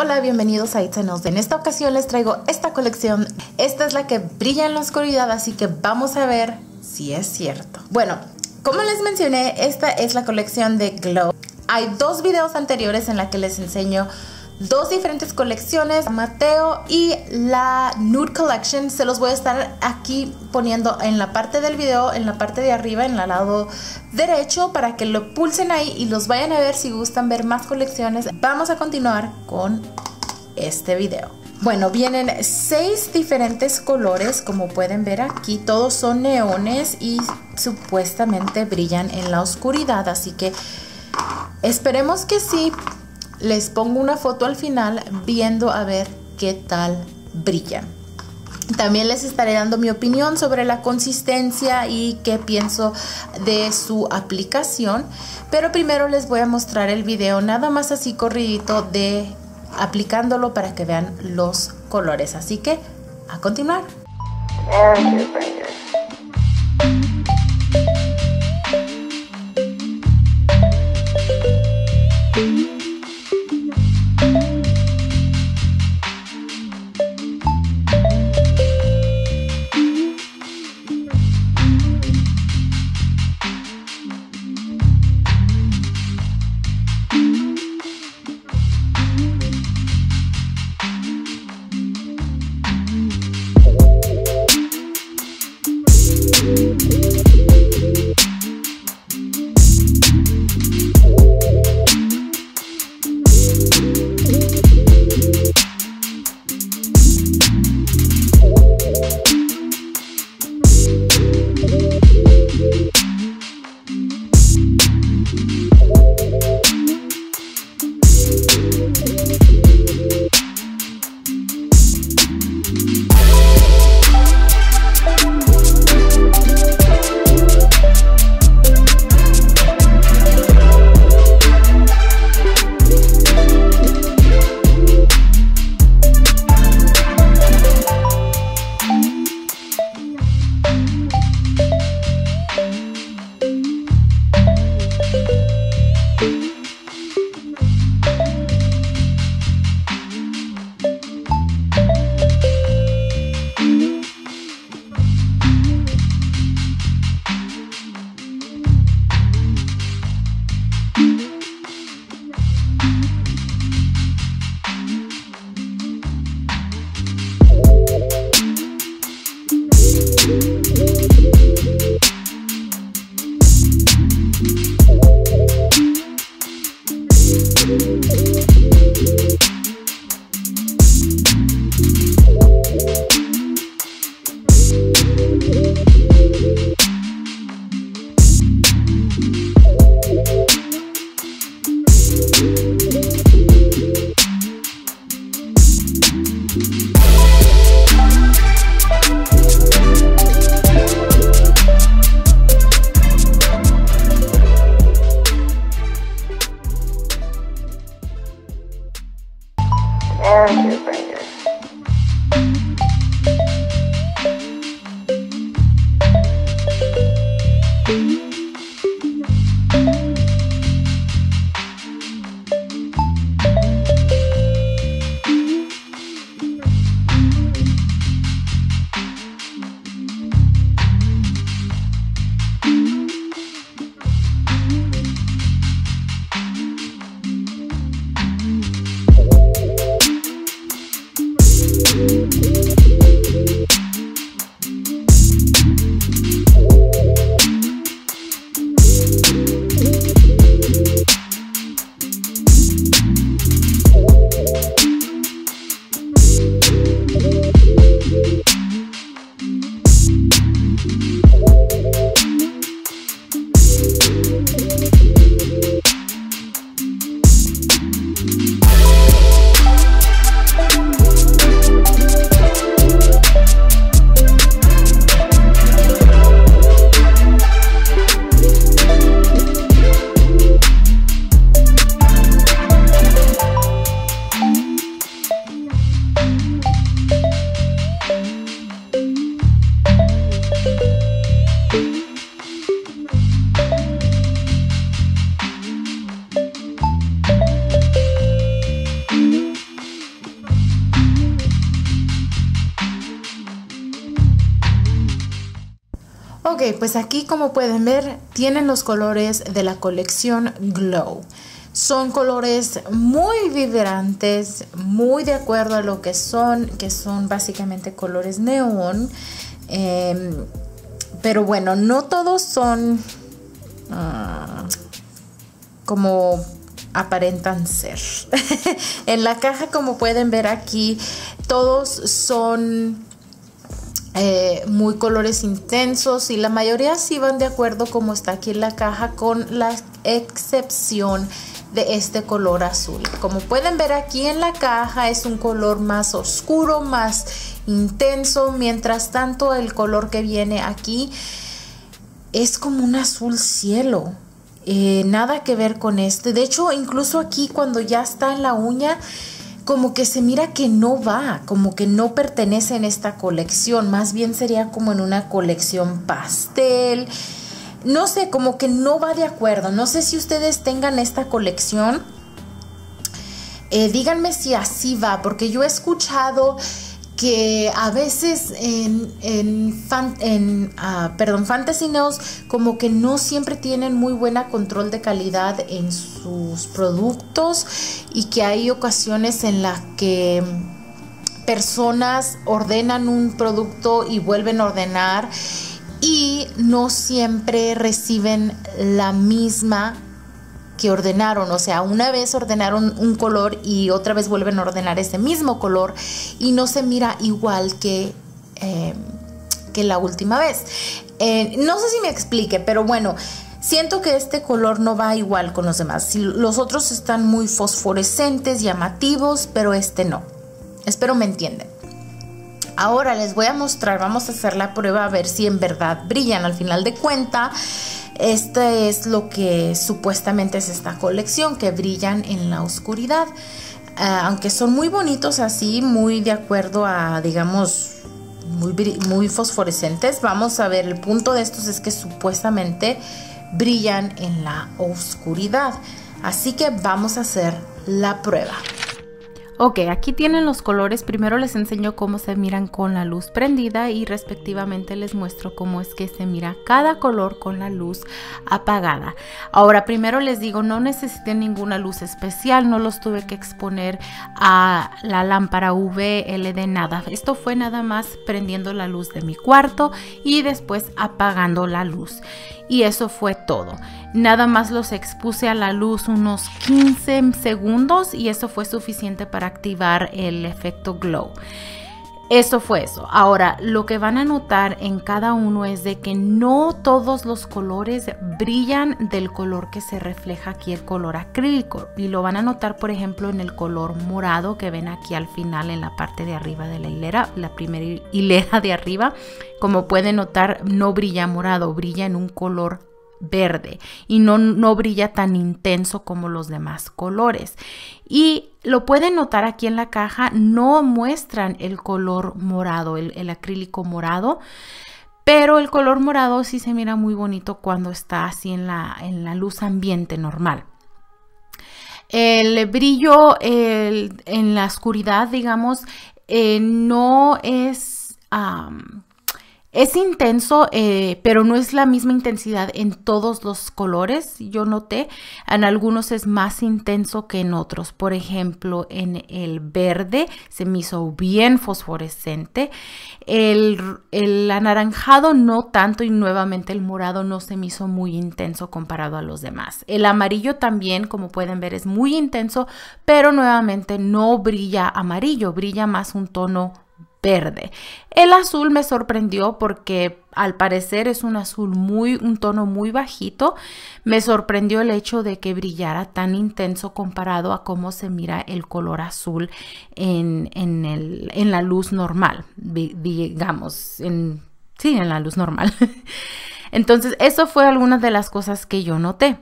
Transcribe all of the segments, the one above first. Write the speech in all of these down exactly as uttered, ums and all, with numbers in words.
Hola, bienvenidos a Itza Nails. En esta ocasión les traigo esta colección. Esta es la que brilla en la oscuridad, así que vamos a ver si es cierto. Bueno, como les mencioné, esta es la colección de Glow. Hay dos videos anteriores en la que les enseño dos diferentes colecciones, Mateo y la Nude Collection. Se los voy a estar aquí poniendo en la parte del video, en la parte de arriba, en el lado derecho, para que lo pulsen ahí y los vayan a ver si gustan ver más colecciones. Vamos a continuar con este video. Bueno, vienen seis diferentes colores, como pueden ver aquí. Todos son neones y supuestamente brillan en la oscuridad, así que esperemos que sí. Les pongo una foto al final viendo a ver qué tal brillan. También les estaré dando mi opinión sobre la consistencia y qué pienso de su aplicación. Pero primero les voy a mostrar el video nada más así corridito de aplicándolo para que vean los colores. Así que a continuar. Ok, pues aquí como pueden ver tienen los colores de la colección Glow. Son colores muy vibrantes, muy de acuerdo a lo que son, que son básicamente colores neón. Eh, pero bueno, no todos son uh, como aparentan ser. En la caja, como pueden ver aquí, todos son eh, muy colores intensos y la mayoría sí van de acuerdo como está aquí en la caja, con la excepción de este color azul. Como pueden ver aquí en la caja es un color más oscuro, más intenso, mientras tanto el color que viene aquí es como un azul cielo. Eh, nada que ver con este. De hecho, incluso aquí cuando ya está en la uña, como que se mira que no va, como que no pertenece en esta colección. Más bien sería como en una colección pastel. No sé, como que no va de acuerdo. No sé si ustedes tengan esta colección. Eh, díganme si así va, porque yo he escuchado que a veces en, en, fan, en uh, perdón, Fantasy Nails como que no siempre tienen muy buena control de calidad en sus productos y que hay ocasiones en las que personas ordenan un producto y vuelven a ordenar y no siempre reciben la misma que ordenaron. O sea, una vez ordenaron un color y otra vez vuelven a ordenar ese mismo color y no se mira igual que, eh, que la última vez. Eh, no sé si me explique, pero bueno, siento que este color no va igual con los demás. Los otros están muy fosforescentes, llamativos, pero este no. Espero me entiendan. Ahora les voy a mostrar, vamos a hacer la prueba a ver si en verdad brillan. Al final de cuenta, este es lo que supuestamente es esta colección, que brillan en la oscuridad. Uh, aunque son muy bonitos así, muy de acuerdo a, digamos, muy, muy fosforescentes. Vamos a ver, el punto de estos es que supuestamente brillan en la oscuridad. Así que vamos a hacer la prueba. Ok, aquí tienen los colores. Primero les enseño cómo se miran con la luz prendida y respectivamente les muestro cómo es que se mira cada color con la luz apagada. Ahora, primero les digo, no necesité ninguna luz especial, no los tuve que exponer a la lámpara U V, L E D, nada. Esto fue nada más prendiendo la luz de mi cuarto y después apagando la luz. Y eso fue todo. Nada más los expuse a la luz unos quince segundos y eso fue suficiente para activar el efecto glow. Eso fue eso. Ahora, lo que van a notar en cada uno es de que no todos los colores brillan del color que se refleja aquí, el color acrílico. Y lo van a notar, por ejemplo, en el color morado que ven aquí al final en la parte de arriba de la hilera, la primera hilera de arriba. Como pueden notar, no brilla morado, brilla en un color verde y no, no brilla tan intenso como los demás colores. Y lo pueden notar aquí en la caja, no muestran el color morado, el, el acrílico morado, pero el color morado sí se mira muy bonito cuando está así en la, en la luz ambiente normal. El brillo el, en la oscuridad, digamos, eh, no es... Um, Es intenso, eh, pero no es la misma intensidad en todos los colores. Yo noté, en algunos es más intenso que en otros. Por ejemplo, en el verde se me hizo bien fosforescente. El, el anaranjado no tanto y nuevamente el morado no se me hizo muy intenso comparado a los demás. El amarillo también, como pueden ver, es muy intenso, pero nuevamente no brilla amarillo, brilla más un tono verde. El azul me sorprendió porque al parecer es un azul muy, un tono muy bajito. Me sorprendió el hecho de que brillara tan intenso comparado a cómo se mira el color azul en, en, el, en la luz normal, digamos, en, sí, en la luz normal. Entonces, eso fue algunas de las cosas que yo noté.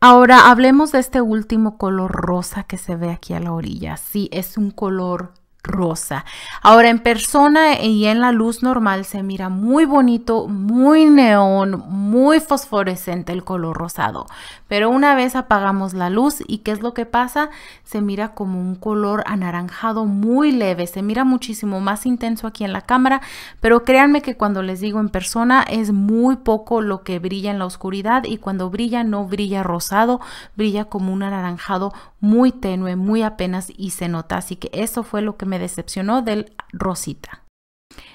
Ahora hablemos de este último color rosa que se ve aquí a la orilla. Sí, es un color rosa. Ahora en persona y en la luz normal se mira muy bonito, muy neón, muy fosforescente el color rosado, pero una vez apagamos la luz, ¿y qué es lo que pasa? Se mira como un color anaranjado muy leve, se mira muchísimo más intenso aquí en la cámara, pero créanme que cuando les digo en persona es muy poco lo que brilla en la oscuridad, y cuando brilla no brilla rosado, brilla como un anaranjado muy tenue, muy apenas y se nota. Así que eso fue lo que me me decepcionó del rosita.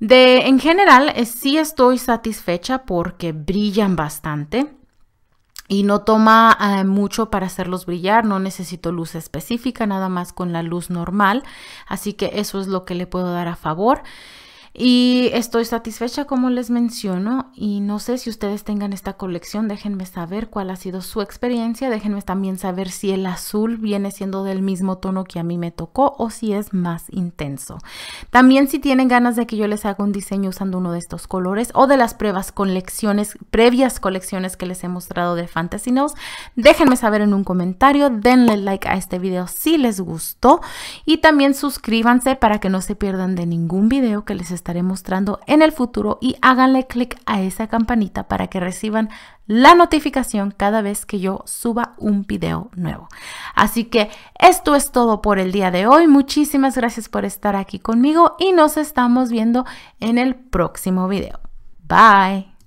De en general eh, sí estoy satisfecha porque brillan bastante y no toma eh, mucho para hacerlos brillar, no necesito luz específica, nada más con la luz normal, así que eso es lo que le puedo dar a favor. Y estoy satisfecha como les menciono, y no sé si ustedes tengan esta colección, déjenme saber cuál ha sido su experiencia, déjenme también saber si el azul viene siendo del mismo tono que a mí me tocó o si es más intenso. También si tienen ganas de que yo les haga un diseño usando uno de estos colores o de las pruebas colecciones, previas colecciones que les he mostrado de Fantasy Nails, déjenme saber en un comentario, denle like a este video si les gustó y también suscríbanse para que no se pierdan de ningún video que les esté estaré mostrando en el futuro, y háganle clic a esa campanita para que reciban la notificación cada vez que yo suba un video nuevo. Así que esto es todo por el día de hoy. Muchísimas gracias por estar aquí conmigo y nos estamos viendo en el próximo video. Bye.